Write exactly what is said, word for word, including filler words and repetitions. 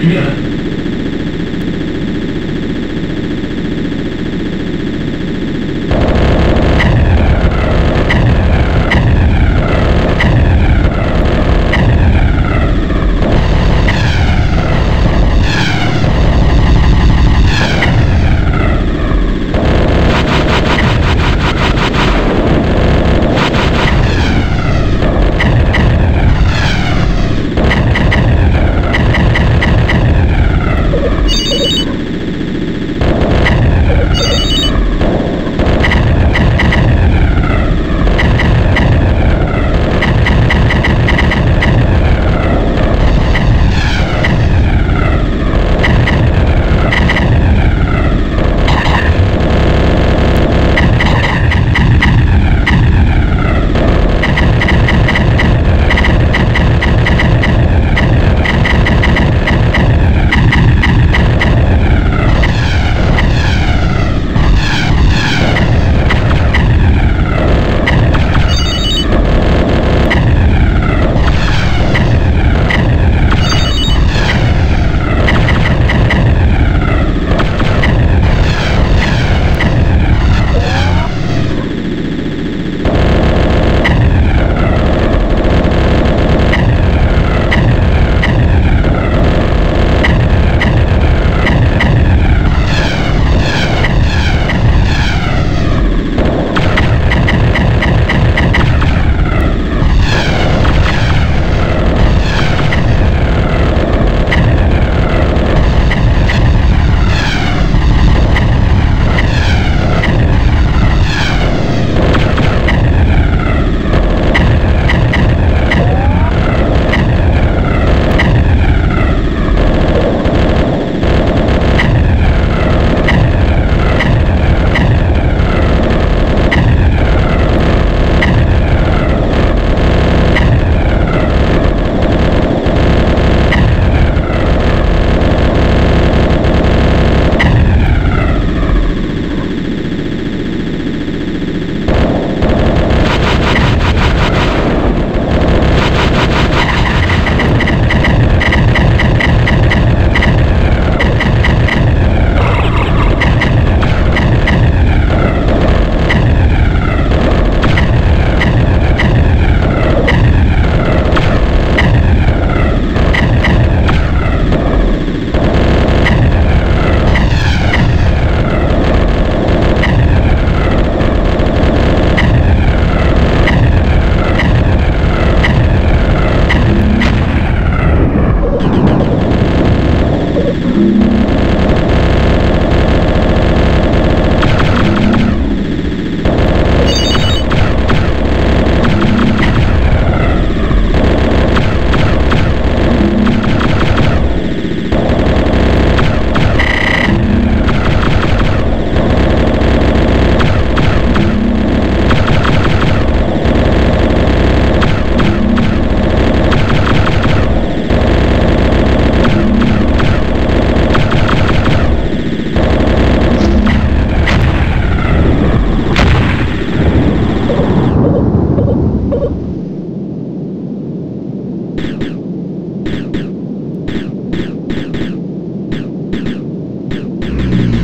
Yeah.